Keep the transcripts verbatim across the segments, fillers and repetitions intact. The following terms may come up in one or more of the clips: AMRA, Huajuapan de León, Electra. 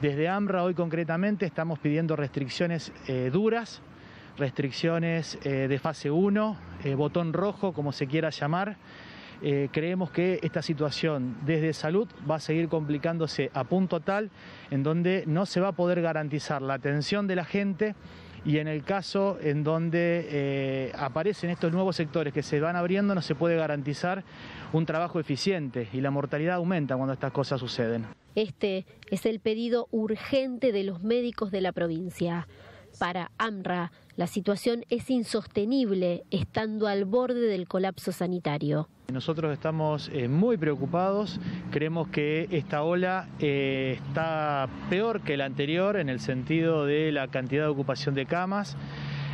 Desde AMRA hoy concretamente estamos pidiendo restricciones eh, duras, restricciones eh, de fase uno, eh, botón rojo, como se quiera llamar. Eh, creemos que esta situación desde salud va a seguir complicándose a punto tal en donde no se va a poder garantizar la atención de la gente, y en el caso en donde eh, aparecen estos nuevos sectores que se van abriendo no se puede garantizar un trabajo eficiente, y la mortalidad aumenta cuando estas cosas suceden. Este es el pedido urgente de los médicos de la provincia. Para AMRA, la situación es insostenible, estando al borde del colapso sanitario. Nosotros estamos eh, muy preocupados, creemos que esta ola eh, está peor que la anterior en el sentido de la cantidad de ocupación de camas,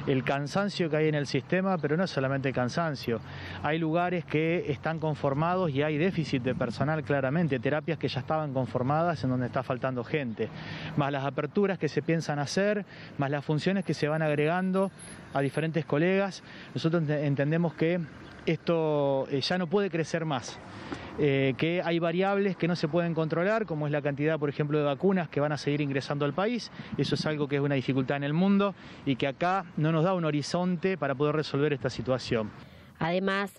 el cansancio que hay en el sistema, pero no solamente cansancio. Hay lugares que están conformados y hay déficit de personal claramente, terapias que ya estaban conformadas en donde está faltando gente, más las aperturas que se piensan hacer, más las funciones que se van agregando a diferentes colegas. Nosotros entendemos que esto ya no puede crecer más, eh, que hay variables que no se pueden controlar, como es la cantidad, por ejemplo, de vacunas que van a seguir ingresando al país. Eso es algo que es una dificultad en el mundo y que acá no nos da un horizonte para poder resolver esta situación. Además,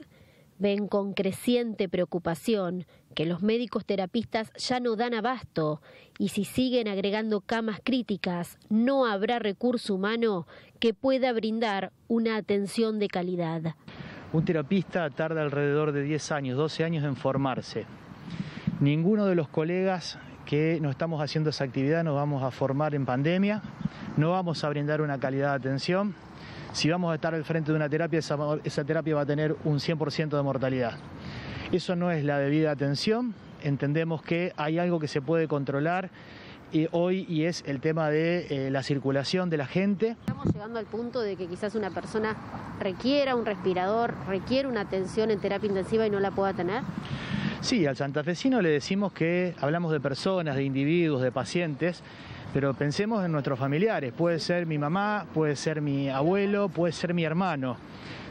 ven con creciente preocupación que los médicos terapistas ya no dan abasto, y si siguen agregando camas críticas, no habrá recurso humano que pueda brindar una atención de calidad. Un terapista tarda alrededor de diez años, doce años en formarse. Ninguno de los colegas que no estamos haciendo esa actividad nos vamos a formar en pandemia, no vamos a brindar una calidad de atención. Si vamos a estar al frente de una terapia, esa, esa terapia va a tener un cien por ciento de mortalidad. Eso no es la debida atención. Entendemos que hay algo que se puede controlar y hoy, y es el tema de eh, la circulación de la gente. Estamos llegando al punto de que quizás una persona requiera un respirador, requiere una atención en terapia intensiva y no la pueda tener. Sí, al santafesino le decimos que hablamos de personas, de individuos, de pacientes, pero pensemos en nuestros familiares. Puede ser mi mamá, puede ser mi abuelo, puede ser mi hermano.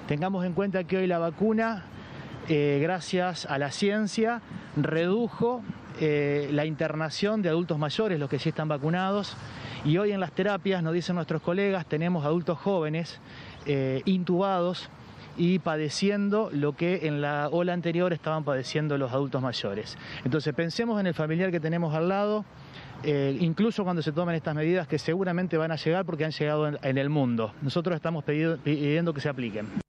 Tengamos en cuenta que hoy la vacuna, eh, gracias a la ciencia, redujo Eh, la internación de adultos mayores, los que sí están vacunados, y hoy en las terapias, nos dicen nuestros colegas, tenemos adultos jóvenes eh, intubados y padeciendo lo que en la ola anterior estaban padeciendo los adultos mayores. Entonces pensemos en el familiar que tenemos al lado, eh, incluso cuando se tomen estas medidas que seguramente van a llegar porque han llegado en, en el mundo. Nosotros estamos pedido, pidiendo que se apliquen.